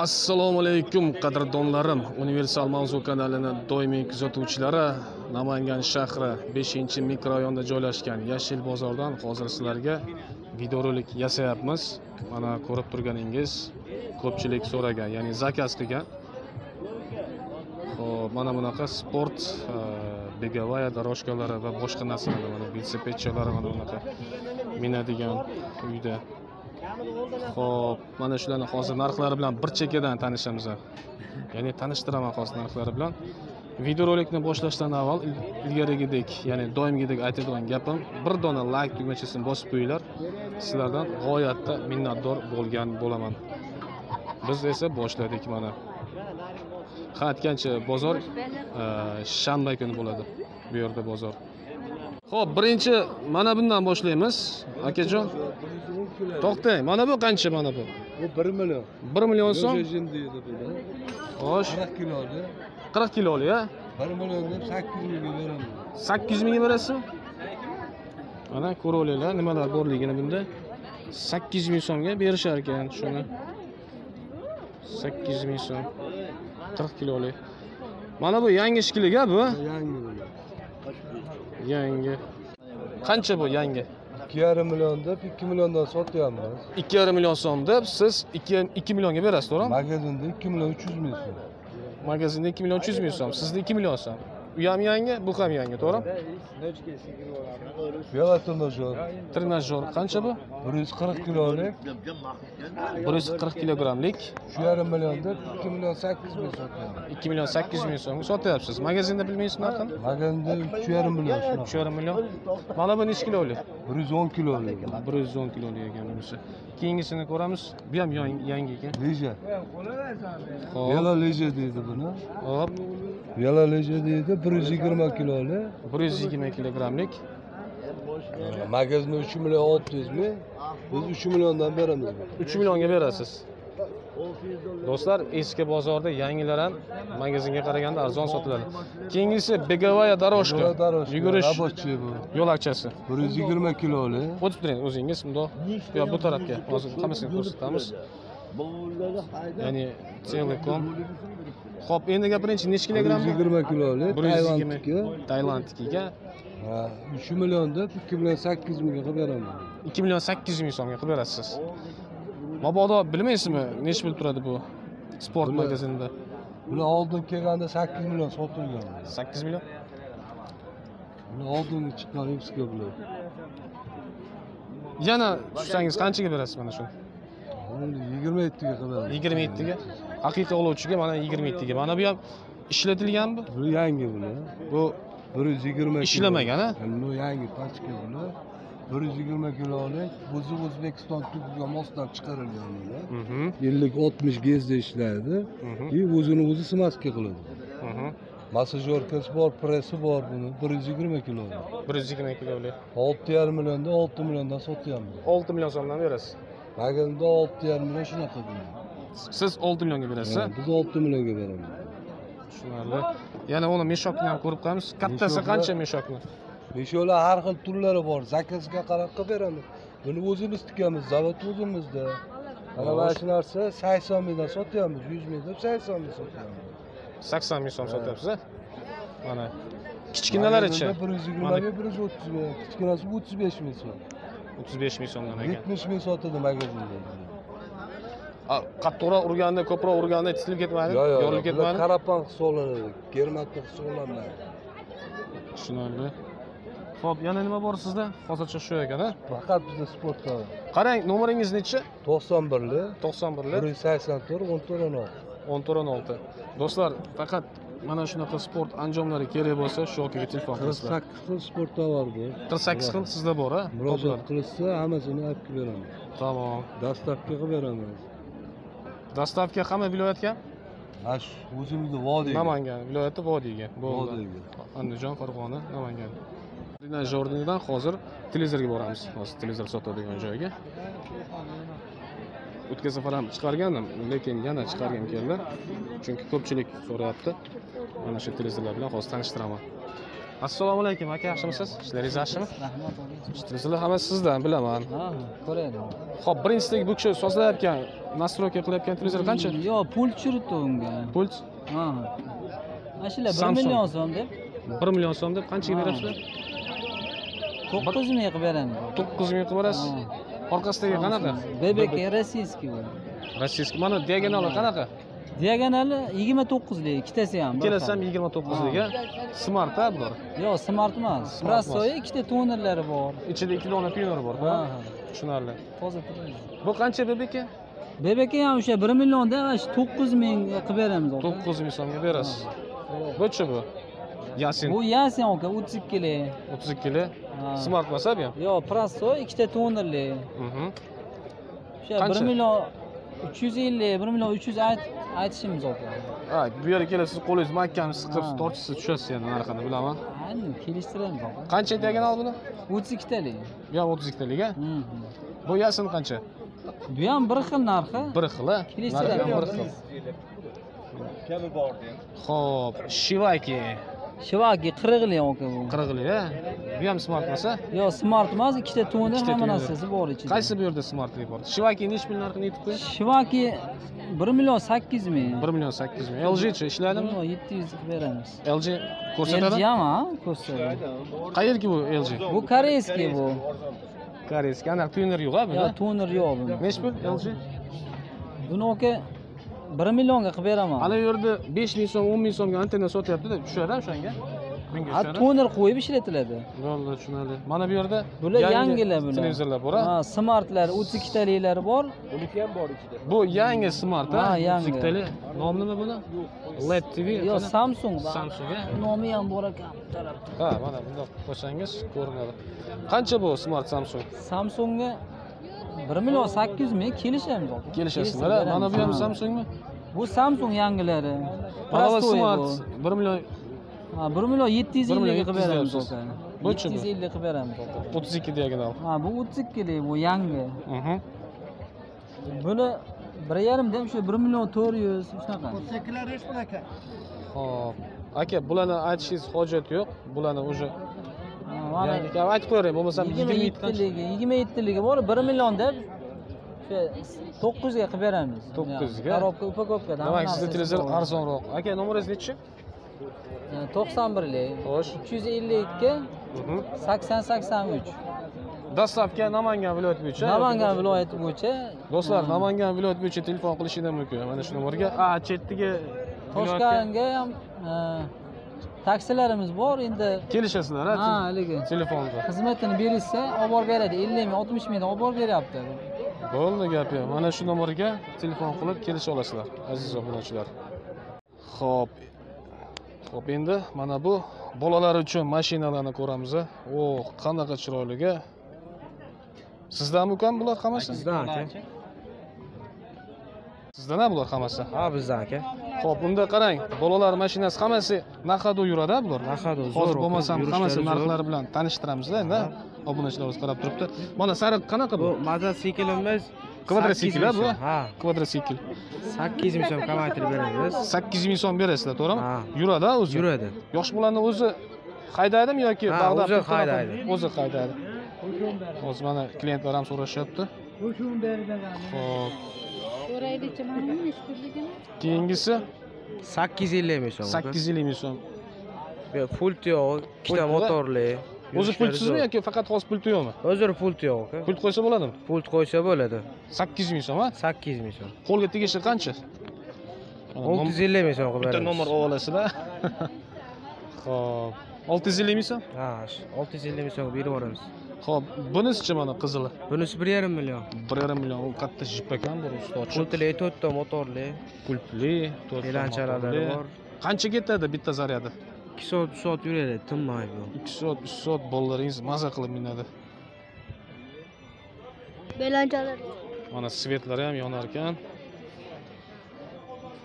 Assalomu alaykum qadrdonlarim. Universal Mavzu kanalini doimiy kuzatuvchilari, Namangan shahri 5-mikrorayonda joylashgan Yashil bozordan hozir sizlarga videorolik yasayapmiz. Mana ko'rib turganingiz, ko'pchilik so'ragan, ya'ni zakaz qilgan. Xo'p, mana bunaqa sport begavaya daroshkalari va boshqa narsalar, mana velosipedchilar mana bunaqa minadigan uyda. Xo'p, mana shularni hozir narxlari bilan bir chekkadan tanishamiz. Ya'ni tanishtiraman hozir narxlari bilan. Videorolikni boshlashdan avval ilgarigidek, ya'ni doimgidek aytadigan gapim, bir dona like tugmachasini bosib qo'yinglar. Sizlardan g'oyatda minnatdor bo'lgan bo'laman. Biz esa boshladik mana. Qaytgancha bozor shanba kuni bo'ladi. Bu yerda bozor. Xo'p, birinchi mana bundan boshlaymiz, akajon. To'xtang, mana bu qancha, mana bu? Bu 1 million. 1 million so'm. Xo'sh, 40 kilolik. 40 kilolik, ha? 1 million deb 800 mingga beraman. 800 mingga berasizmi? Mana ko'ringlar, nimalar borligini bunda. 800 ming so'mga berishar ekan shuni. 800 ming so'm. 40 kilolik. Mana bu yangi ishkilik, ha bu? Yangi. Yangi. Qancha bu yangi? 2,5 milyon deb 2 milyondan sotyapmiz. 2,5 milyon so'm deb siz 2 milyonga berasiz, to'g'rimi? Magazinda 2 milyon 300 ming so'm. Magazinda 2 milyon 300 ming so'm, sizda 2 milyon so'm. U ham yangi, bu ham yangi, to'g'rimi? Velotrenajyor. Trenajyor qancha bu? 140 kilolik. 140 kilogramlik. Shu 1,5 million deb 2 milyon 800 ming so'm. 2 milyon 800 ming so'mga sotyapsiz. Magazinda bilmaysizmi narxini? Magazinda 3,5 million. 3,5 million. Mana bu necha kilolik? 110 kilolik. 110 kilolik ekan bunisi. Keyingisini ko'ramiz. Bu ham yangi ekan. Leja. Velo leja deydi buni. Hop. Velo leja deydi. 120 kilolik. 120 kilogramlik. Magazinda 3 milyon 600 mi? Biz 3 milyondan beramiz. 3 milyonga berasiz. Do'stlar, eski bozorda yangilar ham magazinga qaraganda arzon sotiladi. Keyingisi begavaya daroshka. Yugurish yo'lakchasi. 120 kilolik. O'tib turing o'zingiz bundoq. Bu tarafga hozir hammasini ko'rsatamiz. Ya'ni Telekom. Xo'p, endi gapirinchi necha kilogram? 120 kilolik. Taylandnikiga. 3 milyon deb 2 milyon 800 mingga qilib beraman. 2 milyon 800 ming so'mga qilib berasiz. Mabodo bilmaysizmi, necha pul turadi bu sport magazinida? Buni oldin kelganda 8 milyon sotilgan. 8 milyon? Buni oldin chiqqan hepsiga bular. Yana tushsangiz qanchaga berasiz mana shuni? 27 ga qadar. 27 ga? Haqiqiy o'lovchiga mana 27 ga. Mana bu ham ishlatilgan bu? Bu yangi bular. Bu 120 ishlamagan, ha? Bu yangi pachka bular. 120 kilolik buzi O'zbekiston tubiga mosdan chiqarilgan bular. 50-60 gezda ishlaydi. Keyin o'zini o'zi smaska qiladi. Massajyorkasi bor, pressi bor buni. 120 kilolik. 120 kilolik. 6,5 millionda 6 milyondan sotyapmiz. 6 milyon so'mdan berasiz. Magazinda 6,5 million shunaqa bo'ladi. Siz 6 milyonga berasiz? Biz 6 milyonga beramiz. Tushunarli. Yana uni meshokni ham ko'rib qo'yamiz. Kattasi qancha meshokni? Besholar har xil turlari bor. Zakazga qarab qilib beramiz. Buni o'zimiz tikamiz, zavod o'zimizda. Mana mana shu narsa 80 mingdan sotyapmiz, 100 ming deb 80 ming sotyapmiz. 80 ming so'm sotyapsiz-a? Mana kichkinalarichi. 120 ming, 130 ming, kichkinasi 35 ming so'm. 35 ming so'mdan ekan. 70 ming sotadi magazinda. Qattiqroq urganda, ko'proq urganda titilib ketmaydi, yorilib ketmaydi. Qarapon hisoblanadi, germatda hisoblanmaydi. Tushunarli. Xo'p, yana nima bor sizda? Hozircha shu ekan-a? Faqat bizda sport qiladi. Qarang, nomeringiz necha? 91 91 184 1416. 1416. Do'stlar, faqat mana shunaqa sport anjomlari kerak bo'lsa, shu yoki telefon qilinglar. 48 xil sport tovar bor. 48 xil sizda bor, a? Murojaat qilsa, hammasini olib kelib beramiz. Tamom. Dastavka qilib beramiz. Dastavka hamma viloyatga? Ha, o'zimizning vodiyga. Namangan viloyati vodiyga. Vodiyga. Andijon, Farg'ona, Namangan. Jordandan hozir televizorga boramiz. Hozir televizor sotadigan joyga. O'tgan safar ham chiqargandim, lekin yana chiqargan keldi. Chunki ko'pchilik so'rayapti. Mana shu televizorlar bilan hozir tanishtiraman. Assalomu alaykum aka, yaxshimisiz? Ishlaringiz yaxshimi? Rahmat olaykum. Ishtirozlar hammasi sizdan bilaman. Ha, ko'raylik. Xo'p, birinchilik bu kishi sozlayotgan, nastroyka qilayotgan televizor qancha? Yo'q, pul tushirdi unga. Pul? Ha. Mashinalar 1 million so'm deb. 1 million so'm deb qanchaga berasizlar? 9 ming qilib beraman. 9 ming qilib berasiz? Orqasidagi qanaqa? BBK Rossiyskiy. Rossiyskiy. Mana diagonali qanaqa? Diagonali 29lik, ikkitasi ham. Ikkalasi ham 29lik. Smart ha bular? Yo'q, smart emas. Prostoy ikkita tonerlari bor. Ichida 2 dona pioner bor, ha? Tushunarli. Toza turadi. Bu qancha BBK? BBK ham o'sha 1 millionda va 9000 qilib beramiz. 9000 so'mga berasiz. Bo'chi bu. Yasin. Bu Yasin aka 32lik. 32lik. Smart emas ham? Yo'q, prostoy ikkita tonerli. O'sha 1 million 350, 1 million 300 aytishimiz olgan. Ha, bu yerga kelasiz, qo'lingiz makkani siqib, tortchisiz tushasiz endi narxini bilaman. Ayni, kelishtiramiz aka. Qancha aytgan al buni? 32 talik. Yo'q, 32 talik a? Bu yasin qancha? Bu ham bir xil narxi. Bir xil a? Kelishtiramiz bir xil. Kabi bor endi. Xo'p, Shivaki. Shivaki 40lik aka bu. 40lik a? Bu ham smart emas a? Yo'q, smart emas, ikkita to'ni hamma narsasi bor ichida. Qaysi bu yerda smartlik bor? Shivaki nech pul narxini aytib qo'y? Shivaki 1 million 8 ming. 1 million 8 ming. LG-chi ishladimi? 700 qilib beramiz. LG ko'rsatadi? LG ham ko'rsatadi. Qayerki bu LG? Bu koreyskiy bu. Koreyskiy. Ana toner yo'q a bunda? Yo'q, toner yo'q bunda. Nech pul LG? Buni aka 1 millionga qilib beraman. Ana bu yerda 5 ming so'm, 10 ming so'mga antenna sotyapti-da, tushar-a o'shanga? Ha, toner qo'yib ishlatiladi. Bo'ldi, tushunarli. Mana bu yerda bular yangilar, bular televizorlar bor. Ha, smartlar 32 taliklari bor. Buniki ham bor ichida. Bu yangi smart, ha, 32 talik. Nomi nima buni? LED TV. Yo, Samsung. Samsung nomi ham bor ekan bu tarafda. Ha, mana bundoq qo'ysangiz ko'rinadi. Qancha bu smart Samsung? Samsungga 1 million 800 ming kelishamiz. Kelishasizlar. Mana bu ham Samsungmi? Bu Samsung yangilari. Prostoy smart 1 million ha, 1 million 750 qilib beramiz aka. 750 qilib beramiz aka. 32 diagonal. Ha, bu 32lik, bu yangi. Buni 1.5 deb shu 1 million 400 shunaqa. 32lar hech bunaqa. Xo'p. Aka, bularni aytishingiz hojat yo'q. Bularni o'sha yangi ham aytib qo'yray, bo'lmasam 27ligi bor, 1 million deb 900 ga qilib beramiz. 900 ga. Qarobka, upakopka. Demak, sizda televizor arzonroq. Aka, nomeringiz nechi? 91lik. Xo'sh. 352 80 83. Dastlabki Namangan viloyati bo'yicha. Namangan viloyati bo'yicha. Do'stlar, Namangan viloyati bo'yicha telefon qilishingiz mumkin. Mana shu nomerga. A, chetdagi Toshkentga ham taksilarimiz bor. Endi kelishasizlar, ha? Ha, haliga. Telefonda. Xizmatini berishsa, olib boradi. 50 ming, 60 mingdan olib beryapti. Bo'ldi gapi. Mana shu nomerga telefon qilib kelisha olasizlar, aziz obunachilar. Xo'p. Xo'p, endi mana bu bolalar uchun mashinalarni ko'ramiz. O, qanaqa chiroyliga. Sizdanmi ukam bular hammasi? Sizdan aka. Sizdan bular hammasi? Ha, bizdan aka. Xo'p, unda qarang, bolalar mashinasi hammasi naqadga yuradi bular. Naqadga. Hozir bo'lmasam hammasi narxlari bilan tanishtiramizda, endi obunachilarimiz qarab turibdi. Mana sariq qanaqa bu? Mototsiklimiz kvadratsikl bu. Ha, kvadratsikl. 8 ming so'm kamaytirib beramiz. 8 ming so'm berasizlar, to'g'rimi? Yuradi o'zi. Yuradi. Yosh bolalarni o'zi haydaydimi yoki bag'dab haydaydi? O'zi haydaydi. Hozir mana klientlar ham so'rashyapti. Xo'p. So'raylikchi, mana bu mashhurligini. Keyingisi 850 ming so'm. 850 ming so'm. Pult yo'q, ikkita motorli. O'zi pultsizmi yoki faqat hozir pulti yo'qmi? O'zi pulti yo'q aka. Pult qo'ysa bo'ladimi? Pult qo'ysa bo'ladi. 8 ming so'm a? 8 ming so'm. Qo'lga tegishli qancha? 650 ming so'm qilib beramiz. Bitta nomer olib olasizlar. Xo'p, 650 ming so'm? Ha, 650 ming so'm berib yuboramiz. Xo'p, bunisichi mana qizili? Bunisi 1.5 million. 1.5 million. U katta jip ekan, bu ustochi. Pultli, 4 ta motorli, pultli, 4 ta elanchalari bor. Qancha ketadi bitta zaryadi? 2 soat, 3 soat yuradi, tinmay bu. 2 soat, 3 soat bolalaringiz maza qilib minadi. Belanchalar. Mana svetlari ham yonar ekan.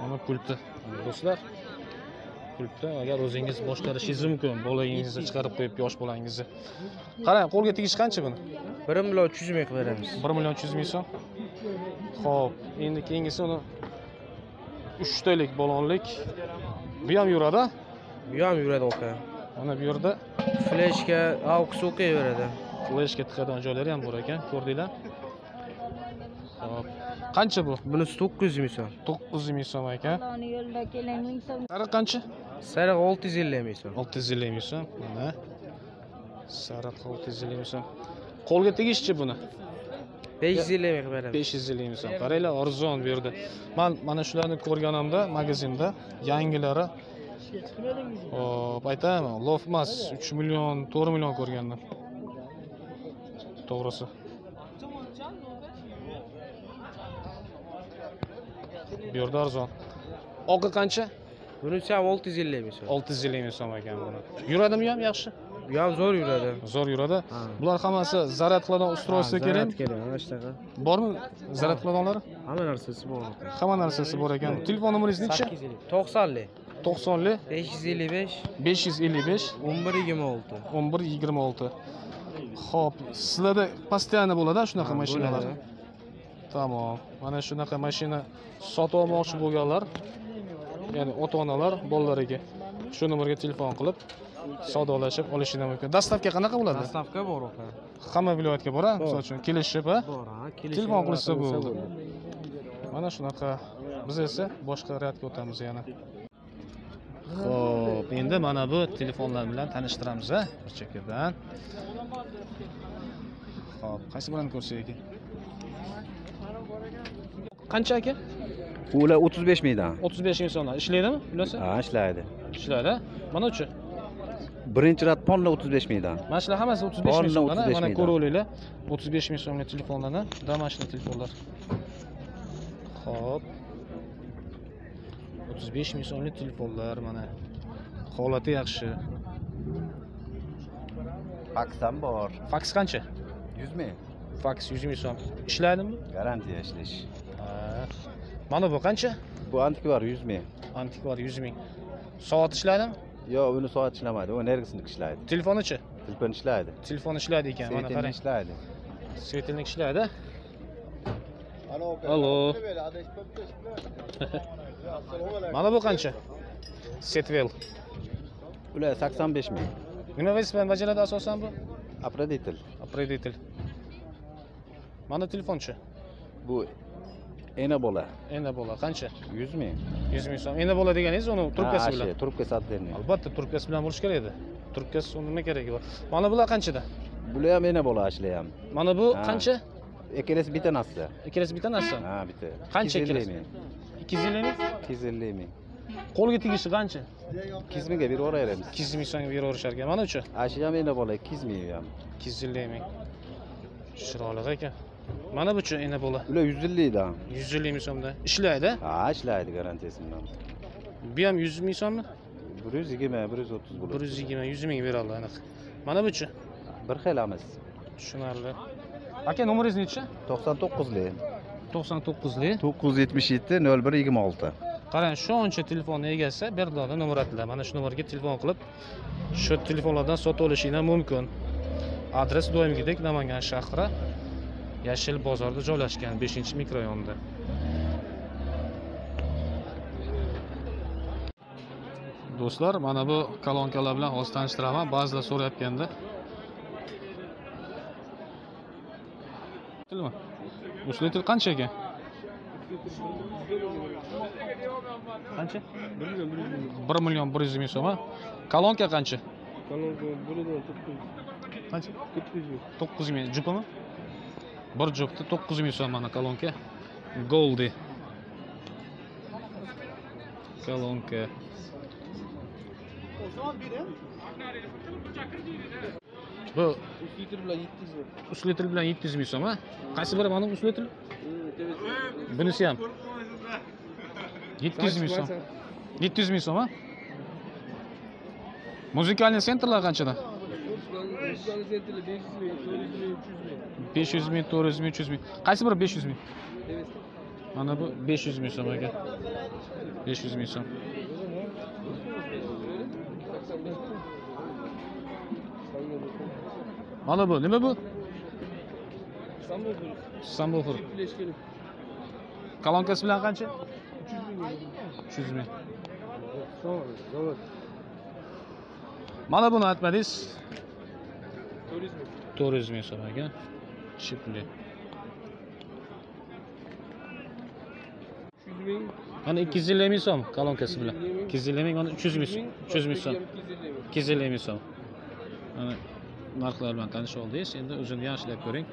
Mana pulti. Do'stlar, pulti agar o'zingiz boshqarishingiz mumkin, bolangizni chiqarib qo'yib, yosh bolangizni. Qarang, qo'lga tegish qancha buni? 1 million 300 ming qilib beramiz. 1 million 300 ming so'm. Xo'p, endi keyingisi uni 3 talik bolonlik. Bu ham yuradi. Bu ham yuradi aka. Ana bu yerda fleshka auks o'qiyveradi. Fleshka tiqadigan joylari ham bor ekan, ko'rdinglar. Hop. Qancha bu? Bunisi 900 ming so'm. 900 ming so'm ekan. Uni yo'lda keling 1000 so'm. Sariq qancha? Sariq 650 ming so'm. 650 ming so'm. Mana. Sariq 650 ming so'm. Qo'lga tegishchi buni. 550 ming beradi. 550 ming so'm. Qaranglar, arzon bu yerda. Men mana shularni ko'rganimda magazinda yangilari hop aytaman, lof emas 3 milyon, 4 milyon ko'rgandim. To'g'risi. Bu yerda arzon. Oqi qancha? Bunisi ham 650 ming so'm. 650 ming so'm ekan buni. Yuradimi ham yaxshi? Bu ham zo'r yuradi. Zo'r yuradi. Bular hammasi zaryad qiladigan ustroysi kerak. Mana shunaqa. Bormi zaryad qiladiganlari? Hamma narsasi bor. Hamma narsasi bor ekan. Telefon nomeringiz necha? 90 li 555 1126 1126. Hop, sizlarda постоянно bo'ladi-da shunaqa mashinalar. Tamam. Mana shunaqa mashina sotib olmoqchi bo'lganlar, ya'ni ota-onalar bolalariga shu nomerga telefon qilib savdolashib olishingiz mumkin. Dastavka qanaqa bo'ladi? Dastavka bor ekan. Hamma viloyatga bora, masalan, uchun kelishib, bor, telefon qilsa bo'ladi. Mana shunaqa. Biz esa boshqa riyatga o'tamiz yana. Xo'p, endi mana bu telefonlar bilan tanishtiramiz ha, bir chekkadan. Xo'p, qaysi bilan ko'rsak ekan? Qancha aka? Ular 35 mingdan. 35 ming so'mdan. Ishlaydimi? Bilasiz? Ha, ishlaydi. Ishlaydi. Mana uchi. Birinchi rat ponna 35 mingdan. Mana shular hammasi 35 ming so'mdan. Mana ko'ringlar, 35 ming so'mlik telefonlarni, damashli telefonlar. Xo'p. 35 ming so'mlik telefonlar mana. Holati yaxshi. Faks ham bor. Faks qancha? 100 ming. Faks 100 ming so'm. Ishlaydimi? Garantiya ishlash. Mana bu qancha? Bu antikvar 100 ming. Antikvar 100 ming. Soat ishlaydimi? Yo'q, uni soat ishlamaydi, u energiyasini ishlaydi. Telefonichi? Telefon ishlaydi. Telefon ishlaydi ekan, mana qarang. Ishlaydi. Svetelnik ishlaydi. Alo. Mana bu qancha? Setvel. Ular 85 ming. Nima vazifani bajaradi asosan bu? Apreditel. Apreditel. Mana telefonchi. Bu ena bola. Ena bola qancha? 100 ming. 100 ming so'm. Ena bola deganingiz uni trubkasi bilan. Trubka sotdingiz. Albatta trubkasi bilan bo'lish kerak edi. Trubkasi uni nima keragi bor? Mana bular qanchada? Bular ham ena bola ashla ham. Mana bu qancha? Ikkalasi bitta narsa. Ikkalasi bitta narsa? Ha, bitta. Qancha ikkalasi? 250 ming? 250 ming. Qo'lga tegishi qancha? 200 mingga berib yuboramiz. 200 ming so'mga berib yuborishar ekan. Mana uchi. Ashi ham ena bola 200 ming ham. 250 ming. Chiroyli ekan. Mana bu ena bola. Ular 150 dan. 150 ming so'mda. Ishlaydi? Ha, ishlaydi garantiyasi bilan. Bu ham 100 ming so'mmi? 120, 130 bo'ladi. 120, 100 ming beradi aniq. Mana bu uchi. Bir xilamiz. Tushunarli. Aka, nomeringiz necha? 99li. 99li 977 0126. Qarang, shu oncha telefonni egasi berdilar nomerlar. Mana shu nomerga telefon qilib, shu telefonlardan sotib olishingiz mumkin. Adres doimgidek Namangan shahri Yashil bozorida joylashgan, 5-mikrorayonda. Do'stlar, mana bu kolonkalar bilan hozir tanishtiraman. Ba'zilar so'rayotganda tilmi? Ushbu til qancha ekan? Qancha? 1 million 100 ming so'm. Kolonka qancha? Kolonka 1.9. Qancha? 9 ming. Jupmi? Bir jupda 9 ming so'm mana kolonka. Goldi. Kolonka. Bu 3 litr bilan 700 ming so'm, ha? Qaysi biri mana bu 3 litr? Bunisi ham. 700 ming so'm. 700 ming so'm, ha? Musikalniy sentrlar qanchadan? 500 ming, 400 ming, 300 ming. Qaysi biri 500 ming? Mana bu 500 ming so'm ekan. 500 ming so'm. Mana bu, nima bu? Samboxur. Kalonkasi bilan qancha? 300 ming. 300 ming. Mana buni aytmadingiz. Turizmga so'ragan. Chipli. 300 ming. Mana 250 ming so'm kolonkasi bilan. 250 ming mana 300 ming. 300 ming so'm. 250 ming so'm. Mana narxlar bilan tanishib oldingiz. Endi o'zini yaxshilab ko'ring.